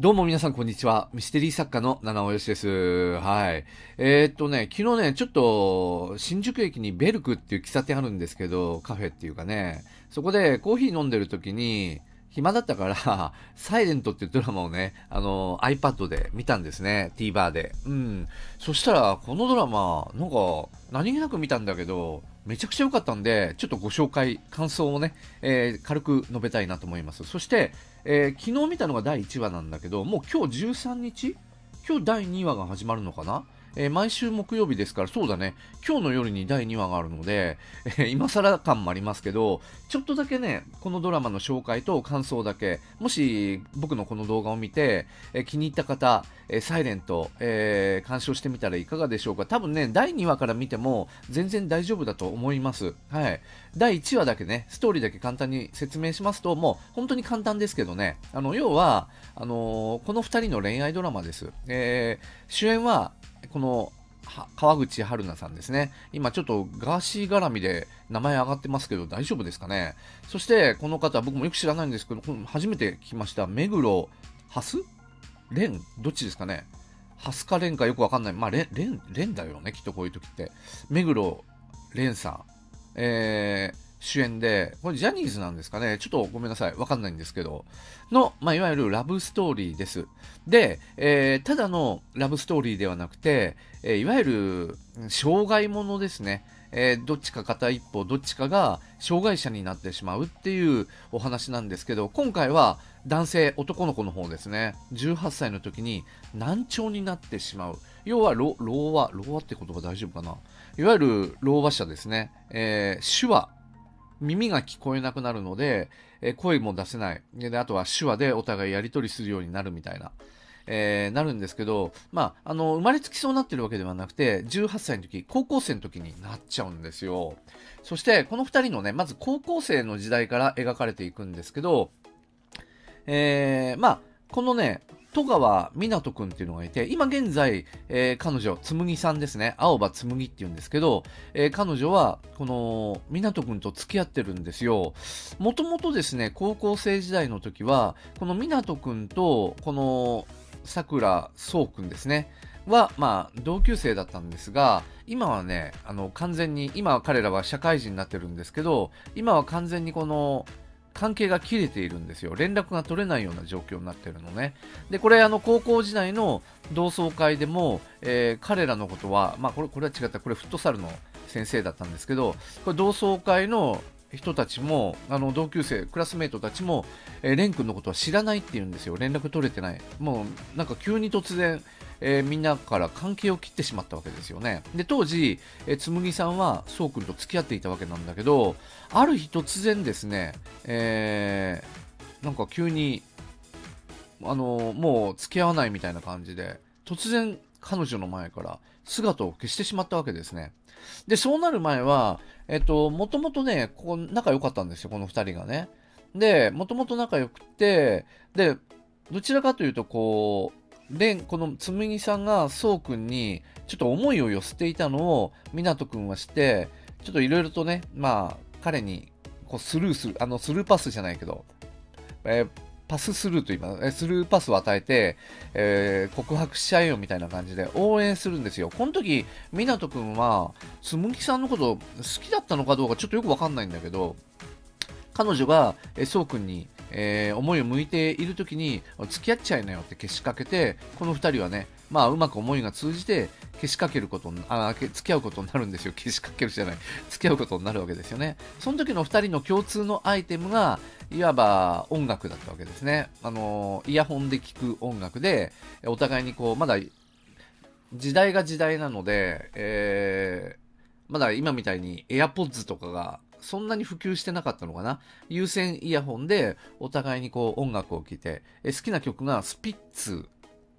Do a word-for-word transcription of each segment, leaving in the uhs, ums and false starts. どうも皆さん、こんにちは。ミステリー作家の七尾よしです。はい。えー、っとね、昨日ね、ちょっと、新宿駅にベルクっていう喫茶店あるんですけど、カフェっていうかね、そこでコーヒー飲んでる時に、暇だったから、silent っていうドラマをね、あの、iPad で見たんですね。TVer で。うん。そしたら、このドラマ、なんか、何気なく見たんだけど、めちゃくちゃ良かったんで、ちょっとご紹介、感想をね、えー、軽く述べたいなと思います。そして、えー、昨日見たのがだいいちわなんだけど、もう今日じゅうさんにち?今日だいにわが始まるのかな?えー、毎週木曜日ですから、そうだね、今日の夜にだいにわがあるので、えー、今更感もありますけど、ちょっとだけね、このドラマの紹介と感想だけ、もし僕のこの動画を見て、えー、気に入った方、えー、サイレント、えー、鑑賞してみたらいかがでしょうか。多分ね、だいにわから見ても全然大丈夫だと思います。はい。だいいちわだけね、ストーリーだけ簡単に説明しますと、もう本当に簡単ですけどね、あの、要は、あのー、このふたりの恋愛ドラマです。えー、主演は、この川口春奈さんですね。今ちょっとガーシー絡みで名前上がってますけど大丈夫ですかね。そしてこの方、僕もよく知らないんですけど、初めて聞きました。目黒蓮蓮どっちですかね。蓮か蓮かよくわかんない。まあ蓮蓮だよね、きっとこういう時って。目黒蓮さん、えー、主演で、これジャニーズなんですかね。ちょっとごめんなさい、わかんないんですけど、の、まあ、いわゆるラブストーリーです。で、えー、ただのラブストーリーではなくて、えー、いわゆる障害者ですね。えー、どっちか片一方、どっちかが障害者になってしまうっていうお話なんですけど、今回は男性、男の子の方ですね。じゅうはっさいの時に難聴になってしまう。要は、ろ老和、老和って言葉大丈夫かな。いわゆる老和者ですね。えー、手話。耳が聞こえなくなるので、えー、声も出せない。で、あとは手話でお互いやり取りするようになるみたいな、えー、なるんですけど、まあ、あの、生まれつきそうなってるわけではなくて、じゅうはっさいの時、高校生の時になっちゃうんですよ。そして、このふたりのね、まず高校生の時代から描かれていくんですけど、えー、まあ、このね、戸川みなとくんっていうのがいて、今現在、えー、彼女、つむぎさんですね。青葉つむぎっていうんですけど、えー、彼女は、この、みなとくんと付き合ってるんですよ。もともとですね、高校生時代の時は、このみなとくんと、この、桜想空ですね。は、まあ、同級生だったんですが、今はね、あの、完全に、今は彼らは社会人になってるんですけど、今は完全にこの、関係が切れているんですよ。連絡が取れないような状況になってるのね。で、これ、あの、高校時代の同窓会でも、えー、彼らのことは、まあ、これ、これは違った。これ、フットサルの先生だったんですけど、これ、同窓会の人たちも、あの、同級生、クラスメートたちも、えー、レン君のことは知らないって言うんですよ。連絡取れてない。もう、なんか急に突然、えー、みんなから関係を切ってしまったわけですよね。で、当時、えー、つむぎさんはそうくんと付き合っていたわけなんだけど、ある日突然ですね、えー、なんか急に、あのー、もう付き合わないみたいな感じで、突然彼女の前から姿を消してしまったわけですね。で、そうなる前は、えっと、もともとね、ここ仲良かったんですよ、この二人がね。で、もともと仲良くて、で、どちらかというと、こう、で、このつむぎさんがそうくんにちょっと思いを寄せていたのをみなとくんはして、ちょっといろいろとね、まあ、彼にこうスルーする、あの、スルーパスじゃないけど、えー、パススルーと言います。スルーパスを与えて、えー、告白しちゃえよみたいな感じで応援するんですよ。この時、みなとくんはつむぎさんのこと好きだったのかどうかちょっとよくわかんないんだけど、彼女がそうくんに、えー、思いを向いているときに付き合っちゃいなよってけしかけて、このふたりはね、まあうまく思いが通じてけしかけることあ付き合うことになるんですよ。けしかけるじゃない付き合うことになるわけですよね。その時のふたりの共通のアイテムがいわば音楽だったわけですね。あのイヤホンで聴く音楽で、お互いにこう、まだ時代が時代なので、えー、まだ今みたいに エアポッズ とかがそんなに普及してなかったのかな。有線イヤホンでお互いにこう音楽を聴いて、え好きな曲がスピッツ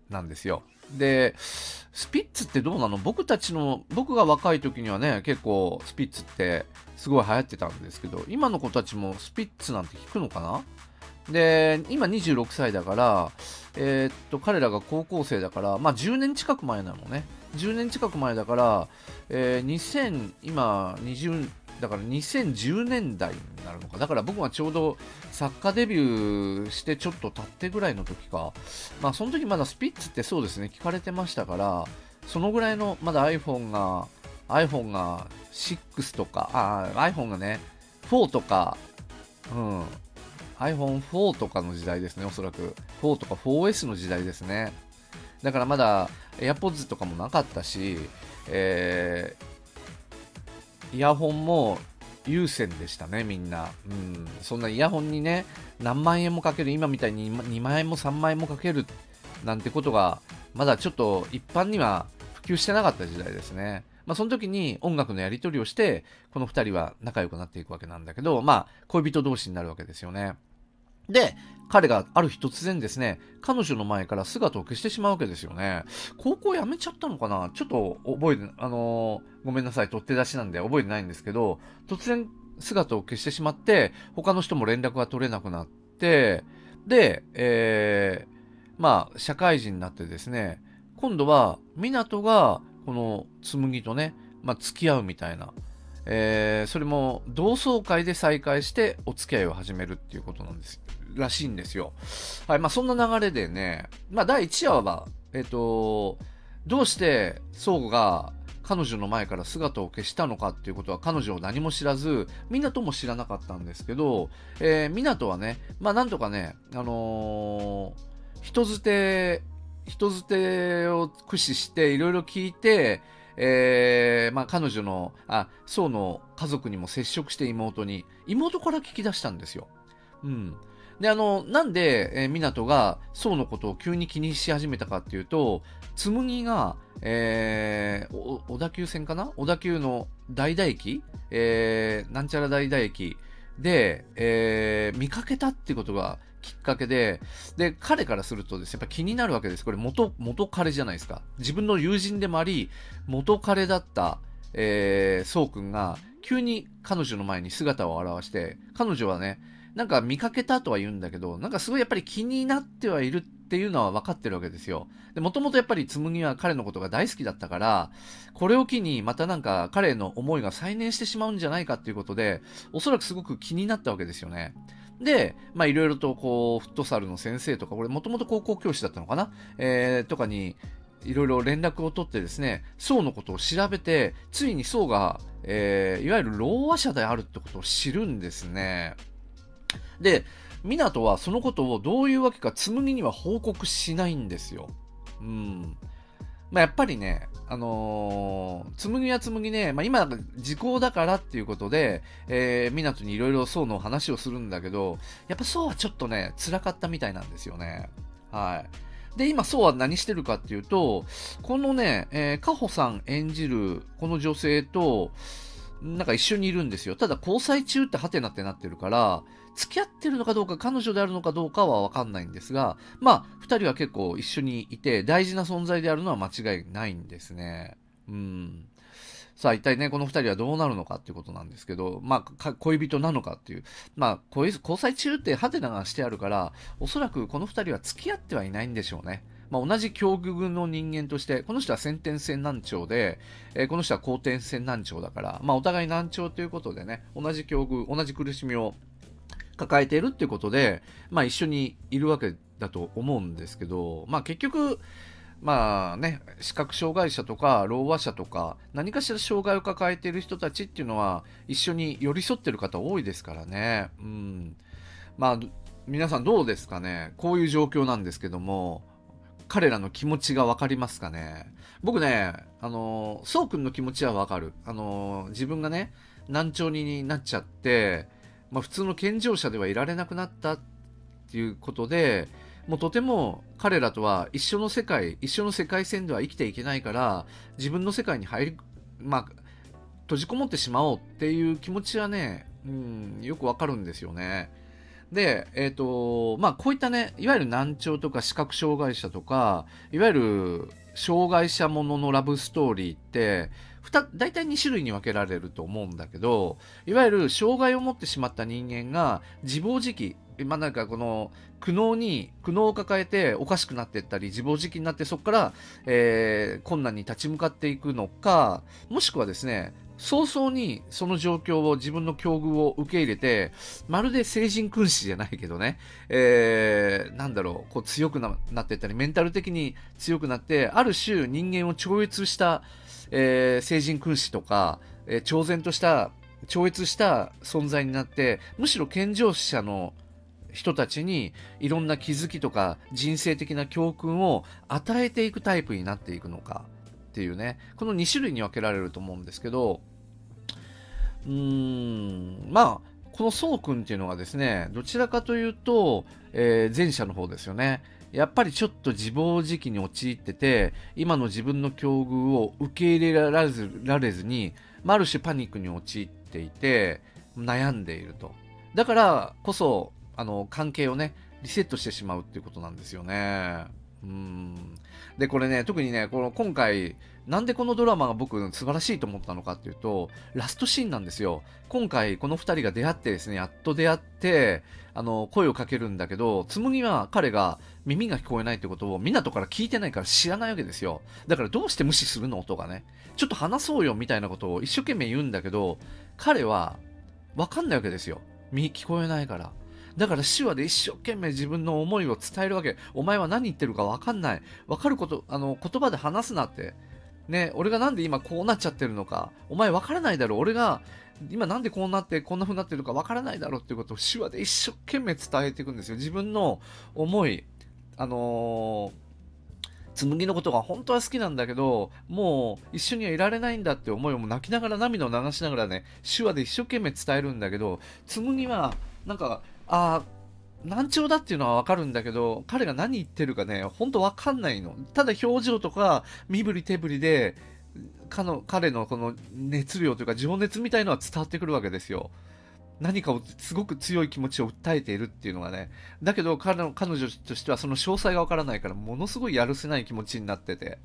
なんですよ。で、スピッツってどうなの？僕たちの、僕が若い時にはね、結構スピッツってすごい流行ってたんですけど、今の子たちもスピッツなんて聞くのかな？で、今にじゅうろくさいだから、えー、っと、彼らが高校生だから、まあじゅうねん近く前なのね。じゅうねん近く前だから、えー、にせん、今、20、だからにせんじゅうねんだいになるのか。だから僕はちょうど作家デビューしてちょっと経ってぐらいの時か。まあその時まだスピッツってそうですね、聞かれてましたから、そのぐらいのまだ iPhone が、iPhone がシックスとか、あ iPhone がね、フォーとか、うん、アイフォンフォー とかの時代ですね、おそらく。フォーとか フォーエス の時代ですね。だからまだ AirPods とかもなかったし、えーイヤホンも有線でしたね、みんな。うん、そんなイヤホンにね、何万円もかける、今みたいににまんえんもさんまんえんもかけるなんてことが、まだちょっと一般には普及してなかった時代ですね。まあ、その時に音楽のやり取りをして、このふたりは仲良くなっていくわけなんだけど、まあ、恋人同士になるわけですよね。で、彼がある日突然ですね、彼女の前から姿を消してしまうわけですよね。高校辞めちゃったのかな、ちょっと覚えて、あのー、ごめんなさい、取って出しなんで覚えてないんですけど、突然姿を消してしまって、他の人も連絡が取れなくなって、で、えー、まあ、社会人になってですね、今度は、みなとが、この紬とね、まあ、付き合うみたいな。えー、それも同窓会で再会してお付き合いを始めるっていうことなんですらしいんですよ。はい、まあそんな流れでね、まあだいいちわは、えっと、どうして想空が彼女の前から姿を消したのかっていうことは彼女を何も知らず、みなとも知らなかったんですけど、えー、みなとはね、まあなんとかね、あのー、人づて、人づてを駆使していろいろ聞いて、えー、まあ彼女の、あ、想の家族にも接触して妹に、妹から聞き出したんですよ。うん。で、あの、なんで、えー、みなとが想のことを急に気にし始めたかっていうと、紬が、えー、お小田急線かな、小田急の代々駅、えー、なんちゃら代々駅で、えー、見かけたってことがきっかけで、で、彼からするとですね、やっぱ気になるわけです。これ元、元彼じゃないですか。自分の友人でもあり、元彼だった、えー、想空が、急に彼女の前に姿を現して、彼女はね、なんか見かけたとは言うんだけど、なんかすごいやっぱり気になってはいるっていうのは分かってるわけですよ。で、もともとやっぱり紬は彼のことが大好きだったから、これを機にまたなんか彼の思いが再燃してしまうんじゃないかっていうことで、おそらくすごく気になったわけですよね。で、まあいろいろとこう、フットサルの先生とか、これもともと高校教師だったのかな、えー、とかに、いろいろ連絡を取ってですね、想のことを調べて、ついに想が、えー、いわゆるろうあ者であるってことを知るんですね。で、みなとはそのことをどういうわけか紬には報告しないんですよ。うん。まあ、やっぱりね、あのー、紬は紬ね、まあ、今、時効だからっていうことで、えー、みなとにいろいろ想の話をするんだけど、やっぱ想はちょっとね、辛かったみたいなんですよね。はい。で、今、想は何してるかっていうと、このね、えー、かほさん演じるこの女性と、なんか一緒にいるんですよ。ただ交際中ってハテナってなってるから、付き合ってるのかどうか、彼女であるのかどうかはわかんないんですが、まあ、二人は結構一緒にいて、大事な存在であるのは間違いないんですね。うん。さあ、一体ね、この二人はどうなるのかっていうことなんですけど、まあ、恋人なのかっていう。まあ、恋、交際中ってハテナがしてあるから、おそらくこの二人は付き合ってはいないんでしょうね。まあ、同じ境遇の人間として、この人は先天性難聴で、えー、この人は後天性難聴だから、まあ、お互い難聴ということでね、同じ境遇、同じ苦しみを抱えているっていうことで、まあ、一緒にいるわけだと思うんですけど、まあ、結局、まあね、視覚障害者とか、ろうあ者とか、何かしら障害を抱えている人たちっていうのは、一緒に寄り添ってる方多いですからね。うん。まあ、皆さんどうですかね。こういう状況なんですけども、彼らの気持ちがわかりますかね。僕ね、あの、想空の気持ちはわかる。あの、自分がね、難聴になっちゃって、まあ普通の健常者ではいられなくなったっていうことで、もうとても彼らとは一緒の世界、一緒の世界線では生きていけないから、自分の世界に入り、まあ、閉じこもってしまおうっていう気持ちはね、うん、よくわかるんですよね。で、えっと、まあ、こういったね、いわゆる難聴とか視覚障害者とか、いわゆる障害者もののラブストーリーって、大体にしゅるいに分けられると思うんだけど、いわゆる障害を持ってしまった人間が自暴自棄、まあなんかこの苦悩に苦悩を抱えておかしくなっていったり自暴自棄になってそこから、えー、困難に立ち向かっていくのか、もしくはですね早々にその状況を自分の境遇を受け入れて、まるで聖人君子じゃないけどね、えー、なんだろう、こう強く な, なっていったりメンタル的に強くなってある種人間を超越した、えー、聖人君子とか、えー、超然とした超越した存在になって、むしろ健常者の人たちにいろんな気づきとか人生的な教訓を与えていくタイプになっていくのかっていうね、このに種類に分けられると思うんですけど、うーん、まあこのそうくんっていうのはですね、どちらかというと、えー、前者の方ですよね。やっぱりちょっと自暴自棄に陥ってて、今の自分の境遇を受け入れられず、られずに、ある種パニックに陥っていて悩んでいると。だからこそあの関係をねリセットしてしまうっていうことなんですよね。うん。でこれね、特にねこの今回なんでこのドラマが僕素晴らしいと思ったのかっていうと、ラストシーンなんですよ。今回このふたりが出会ってですね、やっと出会ってあの声をかけるんだけど、紬は彼が耳が聞こえないってことを湊から聞いてないから知らないわけですよ。だからどうして無視するのとかね、ちょっと話そうよみたいなことを一生懸命言うんだけど、彼は分かんないわけですよ。耳聞こえないから。だから手話で一生懸命自分の思いを伝えるわけ。お前は何言ってるか分かんない。分かること、あの、言葉で話すなって。ね、俺がなんで今こうなっちゃってるのか。お前分からないだろ。俺が今なんでこうなって、こんな風になってるか分からないだろっていうことを手話で一生懸命伝えていくんですよ。自分の思い。あのー、紬のことが本当は好きなんだけど、もう一緒にはいられないんだって思いをもう泣きながら涙を流しながらね、手話で一生懸命伝えるんだけど、紬はなんか、あー難聴だっていうのは分かるんだけど、彼が何言ってるかねほんと分かんないの。ただ表情とか身振り手振りでかの彼のこの熱量というか情熱みたいのは伝わってくるわけですよ。何かをすごく強い気持ちを訴えているっていうのがね。だけど彼の彼女としてはその詳細が分からないから、ものすごいやるせない気持ちになってて、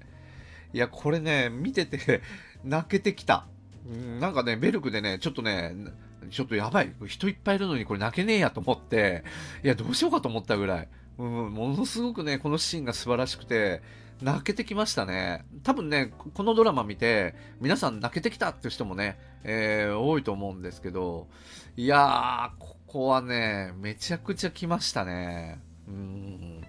いやこれね見てて泣けてきた。なんかねベルクでねちょっとねちょっとやばい、人いっぱいいるのにこれ泣けねえやと思って、いやどうしようかと思ったぐらい、うん、ものすごくねこのシーンが素晴らしくて泣けてきましたね。多分ねこのドラマ見て皆さん泣けてきたっていう人もね、えー、多いと思うんですけど、いやーここはねめちゃくちゃきましたね。うん。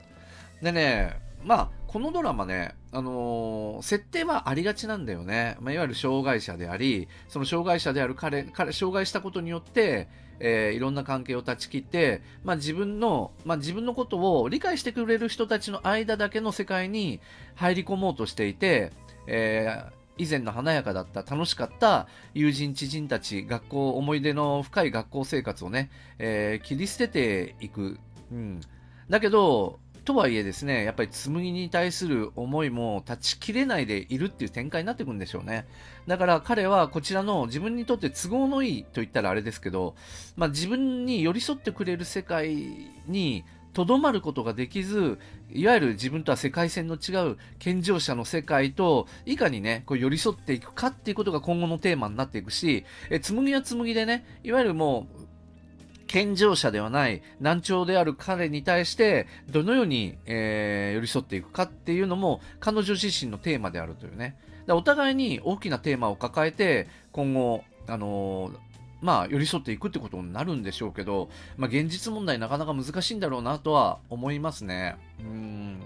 でね、まあこのドラマね、あのー、設定はありがちなんだよね。まあ、いわゆる障害者であり、その障害者である彼、彼障害したことによって、えー、いろんな関係を断ち切って、まあ、自分の、まあ、自分のことを理解してくれる人たちの間だけの世界に入り込もうとしていて、えー以前の華やかだった楽しかった友人知人たち、学校思い出の深い学校生活をね、えー、切り捨てていく。うん、だけどとはいえですね、やっぱり紬に対する思いも断ち切れないでいるっていう展開になっていくんでしょうね。だから彼はこちらの自分にとって都合のいいと言ったらあれですけど、まあ、自分に寄り添ってくれる世界にとどまることができず、いわゆる自分とは世界線の違う健常者の世界といかにねこう寄り添っていくかっていうことが今後のテーマになっていくし、え紬は紬でね、いわゆるもう健常者ではない難聴である彼に対してどのように、えー、寄り添っていくかっていうのも彼女自身のテーマであるというね。だお互いに大きなテーマを抱えて今後、あのーまあ、寄り添っていくってことになるんでしょうけど、まあ、現実問題なかなか難しいんだろうなとは思いますね。うーん。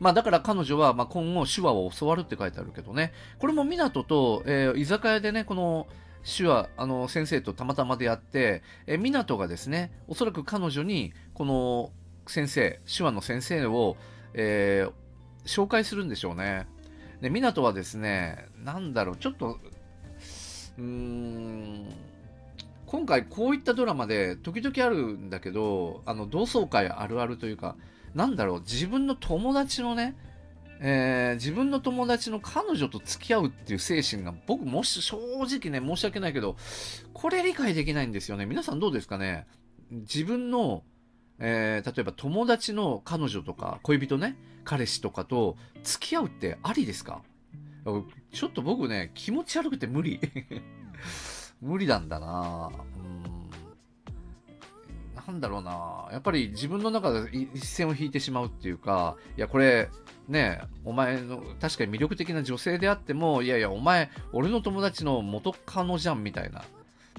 まあ、だから彼女はまあ今後手話を教わるって書いてあるけどね、これも湊斗と、えー、居酒屋でねこの手話あの先生とたまたま出会って、えー、湊がですねおそらく彼女にこの先生手話の先生を、えー、紹介するんでしょうね。で湊はですね、なんだろうちょっとうーん今回こういったドラマで時々あるんだけど、あの同窓会あるあるというか、なんだろう自分の友達のね、えー、自分の友達の彼女と付き合うっていう精神が僕もし正直ね申し訳ないけどこれ理解できないんですよね。皆さんどうですかね。自分の、えー、例えば友達の彼女とか恋人ね彼氏とかと付き合うってありですか。ちょっと僕ね気持ち悪くて無理無理なんだなぁ。なんだろうな、やっぱり自分の中で一線を引いてしまうっていうか、いやこれねえ、お前の確かに魅力的な女性であっても、いやいやお前俺の友達の元カノじゃんみたいな、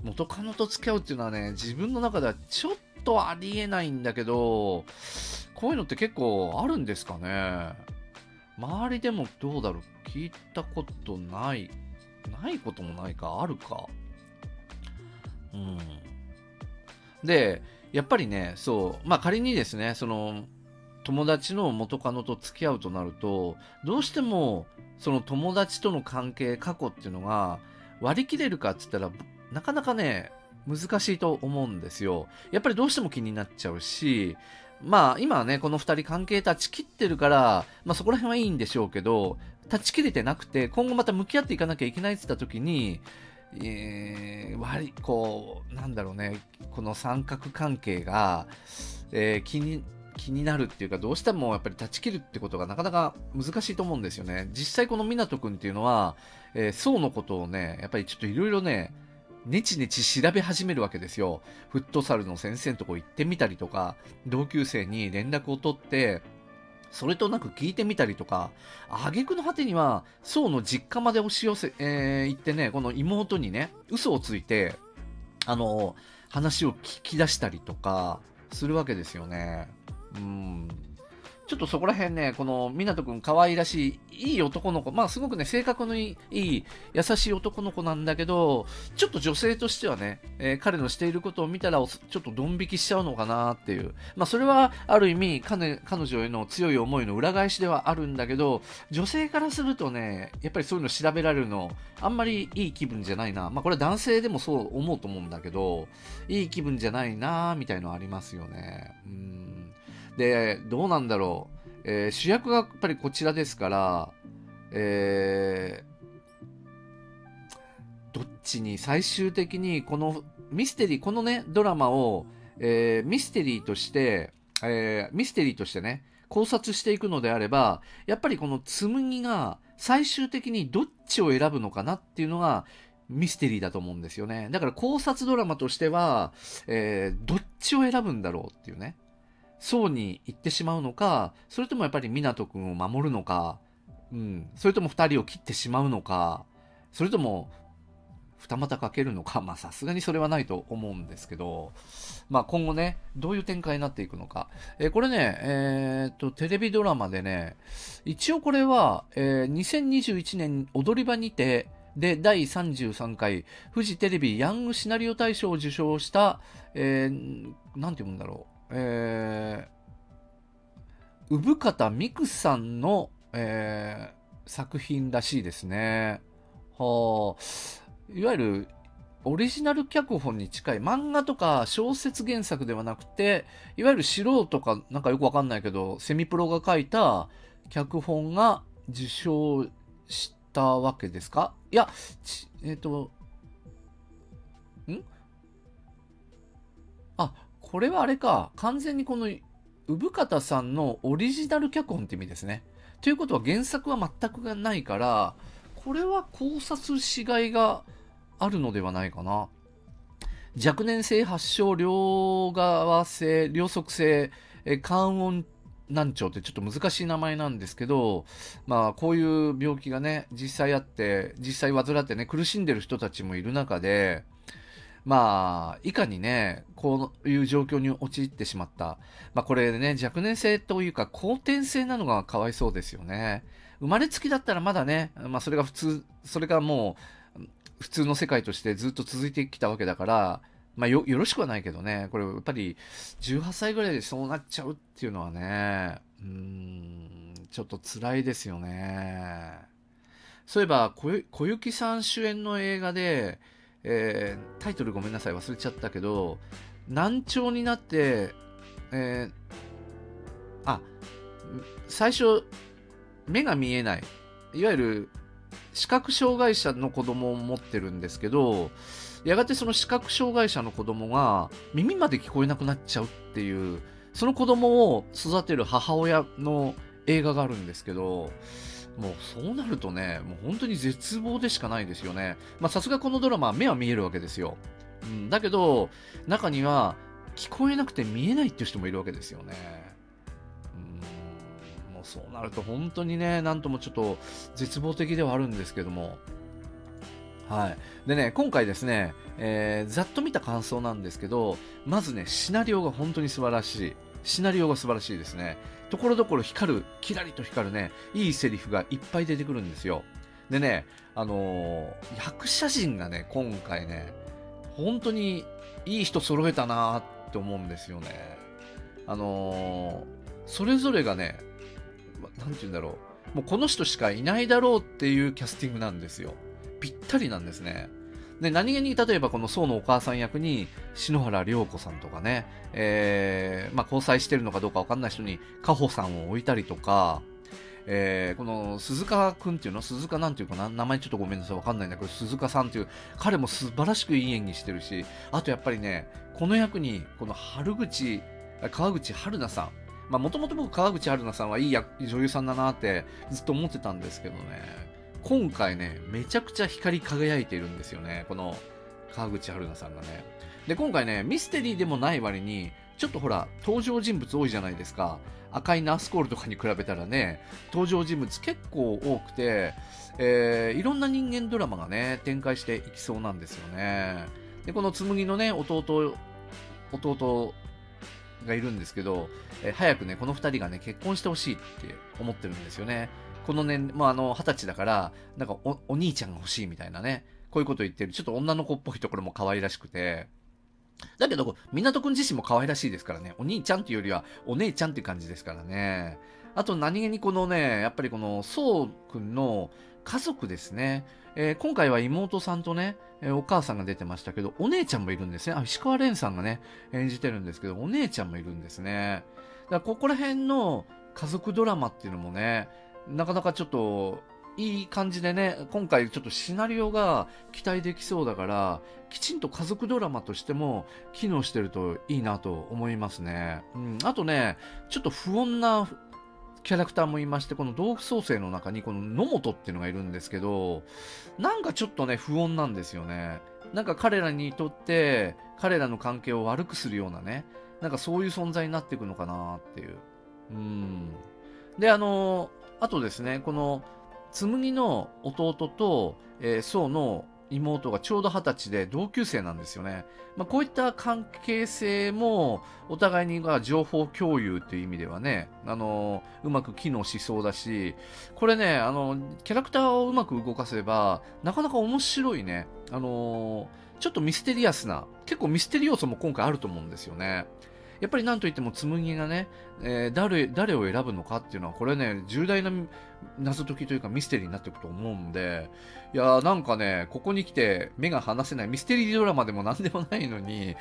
元カノと付き合うっていうのはね、自分の中ではちょっとありえないんだけど、こういうのって結構あるんですかね。周りでもどうだろう、聞いたことないないこともないか、あるか。うんでやっぱりね、そうまあ仮にですね、その友達の元カノと付き合うとなると、どうしてもその友達との関係過去っていうのが割り切れるかっつったら、なかなかね難しいと思うんですよ。やっぱりどうしても気になっちゃうし、まあ今はねこのふたり関係断ち切ってるから、まあ、そこら辺はいいんでしょうけど、断ち切れてなくて今後また向き合っていかなきゃいけないって言った時に、えー、割りこうなんだろうね、この三角関係が、えー、気に気になるっていうか、どうしてもやっぱり断ち切るってことがなかなか難しいと思うんですよね。実際このみなとくんっていうのは、えー、想のことをねやっぱりちょっといろいろねねちねち調べ始めるわけですよ。フットサルの先生のとこ行ってみたりとか、同級生に連絡を取ってそれとなく聞いてみたりとか、挙句の果てには想の実家まで押し寄せ、えー、行ってね、この妹にね嘘をついてあの話を聞き出したりとかするわけですよね。うん、ちょっとそこら辺ね、このみなとくん可愛らしい、いい男の子、まあすごくね、性格のいい、いい優しい男の子なんだけど、ちょっと女性としてはね、えー、彼のしていることを見たら、ちょっとドン引きしちゃうのかなっていう。まあそれはある意味、彼、彼女への強い思いの裏返しではあるんだけど、女性からするとね、やっぱりそういうの調べられるの、あんまりいい気分じゃないな。まあこれは男性でもそう思うと思うんだけど、いい気分じゃないなみたいのありますよね。うん、でどうなんだろう、えー、主役がやっぱりこちらですから、えー、どっちに最終的にこのミステリー、このねドラマを、えー、ミステリーとして、えー、ミステリーとしてね考察していくのであれば、やっぱりこの紬が最終的にどっちを選ぶのかなっていうのがミステリーだと思うんですよね。だから考察ドラマとしては、えー、どっちを選ぶんだろうっていうね、想に行ってしまうのか、それともやっぱりみなとくんを守るのか、うん、それともふたりを切ってしまうのか、それとも二股かけるのか、まあさすがにそれはないと思うんですけど、まあ今後ねどういう展開になっていくのか、えー、これね、えー、っとテレビドラマでね、一応これは、えー、にせんにじゅういちねん踊り場にてでだいさんじゅうさんかいフジテレビヤングシナリオ大賞を受賞した、えー、なんて言うんだろう、えー、産方美久さんの、えー、作品らしいですね。はあ、いわゆるオリジナル脚本に近い漫画とか小説原作ではなくて、いわゆる素人かなんかよくわかんないけどセミプロが書いた脚本が受賞したわけですか。いやえっとんあこれはあれか、完全にこの産方さんのオリジナル脚本って意味ですね。ということは原作は全くないから、これは考察しがいがあるのではないかな。若年性発症、両側性、両側性感音難聴ってちょっと難しい名前なんですけど、まあこういう病気がね実際あって、実際患ってね苦しんでる人たちもいる中で、まあ、いかにね、こういう状況に陥ってしまった。まあ、これね、若年性というか、後天性なのがかわいそうですよね。生まれつきだったらまだね、まあ、それが普通、それがもう、普通の世界としてずっと続いてきたわけだから、まあ、よ、よろしくはないけどね、これ、やっぱり、じゅうはっさいぐらいでそうなっちゃうっていうのはね、うーん、ちょっと辛いですよね。そういえば、小、小雪さん主演の映画で、えー、タイトルごめんなさい忘れちゃったけど、難聴になって、えー、あ最初目が見えない、いわゆる視覚障害者の子供を持ってるんですけど、やがてその視覚障害者の子供が耳まで聞こえなくなっちゃうっていう、その子供を育てる母親の映画があるんですけど、もうそうなるとね、もう本当に絶望でしかないですよね。まあさすがこのドラマは目は見えるわけですよ。うん、だけど、中には聞こえなくて見えないっていう人もいるわけですよね。うん、もうそうなると本当にね、なんともちょっと絶望的ではあるんですけども、はい、でね、今回ですね、えー、ざっと見た感想なんですけど、まずね、シナリオが本当に素晴らしい。シナリオが素晴らしいですね。ところどころ光る、キラリと光るね、いいセリフがいっぱい出てくるんですよ。でね、あのー、役者陣がね、今回ね、本当にいい人揃えたなーって思うんですよね。あのー、それぞれがね、なんて言うんだろう、もうこの人しかいないだろうっていうキャスティングなんですよ。ぴったりなんですね。で、何気に例えばこの想のお母さん役に篠原涼子さんとかね、えーまあ、交際してるのかどうか分かんない人に加穂さんを置いたりとか、えー、この鈴鹿くんっていうの鈴鹿なんていうかな、名前ちょっとごめんなさい分かんないんだけど、鈴鹿さんっていう彼も素晴らしくいい演技してるし、あとやっぱりね、この役にこの春口川口春奈さん、まあ、もともと僕川口春奈さんはいい役女優さんだなってずっと思ってたんですけどね、今回ね、めちゃくちゃ光り輝いているんですよね、この川口春奈さんがね。で、今回ね、ミステリーでもない割に、ちょっとほら、登場人物多いじゃないですか。赤いナースコールとかに比べたらね、登場人物結構多くて、えー、いろんな人間ドラマがね、展開していきそうなんですよね。で、この紬のね、弟、弟がいるんですけど、えー、早くね、このふたりがね、結婚してほしいって思ってるんですよね。このね、まあ、あの、二十歳だから、なんかお、お兄ちゃんが欲しいみたいなね、こういうこと言ってる、ちょっと女の子っぽいところも可愛らしくて、だけど、みなとくん自身も可愛らしいですからね、お兄ちゃんっていうよりは、お姉ちゃんっていう感じですからね。あと、何気にこのね、やっぱりこの、そうくんの家族ですね、えー、今回は妹さんとね、えー、お母さんが出てましたけど、お姉ちゃんもいるんですね。あ、石川蓮さんがね、演じてるんですけど、お姉ちゃんもいるんですね。だから、ここら辺の家族ドラマっていうのもね、なかなかちょっといい感じでね、今回ちょっとシナリオが期待できそうだから、きちんと家族ドラマとしても機能してるといいなと思いますね。うん、あとね、ちょっと不穏なキャラクターもいまして、この同期創生の中にこの野本っていうのがいるんですけど、なんかちょっとね、不穏なんですよね。なんか彼らにとって、彼らの関係を悪くするようなね、なんかそういう存在になっていくのかなっていう。うん。で、あの、あとですね、この紬の弟と、えー、想の妹がちょうど二十歳で同級生なんですよね。まあ、こういった関係性もお互いにが情報共有という意味ではね、あのー、うまく機能しそうだし、これね、あのー、キャラクターをうまく動かせばなかなか面白いね、あのー、ちょっとミステリアスな、結構ミステリ要素も今回あると思うんですよね。やっぱりなんといっても紬がね、えー、誰、誰を選ぶのかっていうのは、これね、重大な謎解きというかミステリーになっていくと思うんで、いやーなんかね、ここに来て目が離せない、ミステリードラマでもなんでもないのに、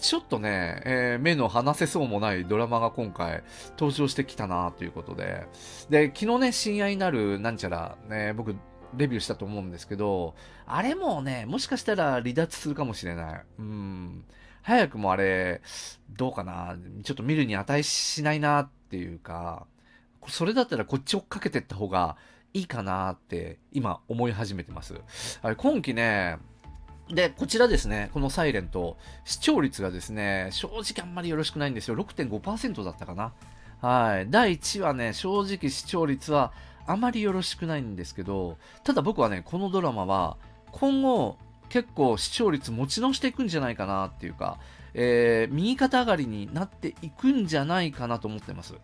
ちょっとね、えー、目の離せそうもないドラマが今回登場してきたなということで、で、昨日ね、親愛なるなんちゃら、ね、僕、レビューしたと思うんですけど、あれもね、もしかしたら離脱するかもしれない。うん。早くもあれ、どうかな、ちょっと見るに値しないなっていうか、それだったらこっち追っかけてった方がいいかなって今思い始めてます。あれ今期ね、で、こちらですね、このサイレント、視聴率がですね、正直あんまりよろしくないんですよ。ろくてんごパーセント だったかな。はい。だいいちわね、正直視聴率はあまりよろしくないんですけど、ただ僕はね、このドラマは今後、結構視聴率持ち直していくんじゃないかなっていうか、えー、右肩上がりになっていくんじゃないかなと思ってます。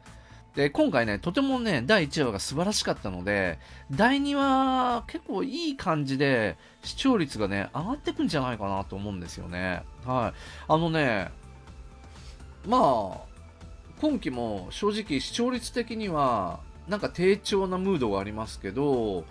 で、今回ね、とてもね、だいいちわが素晴らしかったので、だいにわ、結構いい感じで視聴率がね、上がっていくんじゃないかなと思うんですよね。はい。あのね、まあ、今期も正直視聴率的には、なんか低調なムードがありますけど、こ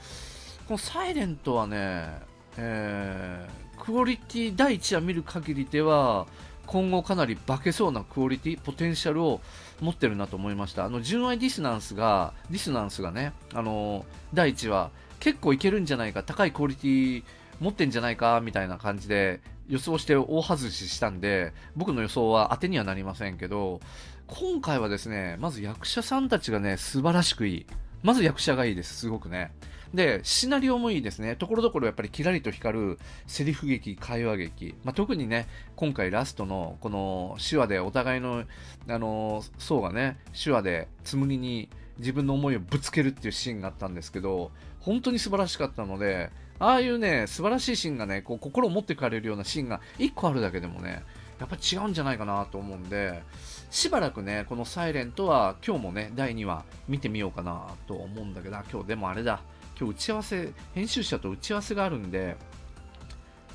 のサイレントはね、えー、クオリティだいいちわ見る限りでは今後かなり化けそうなクオリティポテンシャルを持ってるなと思いました。あの純愛ディスナンスがディスナンスがね、あのだいいちわ結構いけるんじゃないか、高いクオリティ持ってんじゃないかみたいな感じで予想して大外ししたんで、僕の予想は当てにはなりませんけど、今回はですね、まず役者さんたちがね、素晴らしくいい。まず役者がいいです、すごくね。で、シナリオもいいですね。ところどころやっぱりキラリと光るセリフ劇、会話劇。まあ、特にね、今回ラストのこの手話でお互いの、あのー、想がね、手話で紬に自分の思いをぶつけるっていうシーンがあったんですけど、本当に素晴らしかったので、ああいうね、素晴らしいシーンがね、こう心を持ってかれるようなシーンがいっこあるだけでもね、やっぱ違うんじゃないかなと思うんで、しばらくね、このサイレントは今日もね、だいにわ見てみようかなと思うんだけど、今日でもあれだ、今日打ち合わせ、編集者と打ち合わせがあるんで、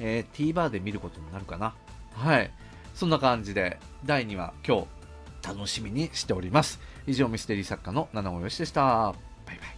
えー、ティーバー で見ることになるかな。はい。そんな感じで、だいにわ今日楽しみにしております。以上、ミステリー作家の七尾よしでした。バイバイ。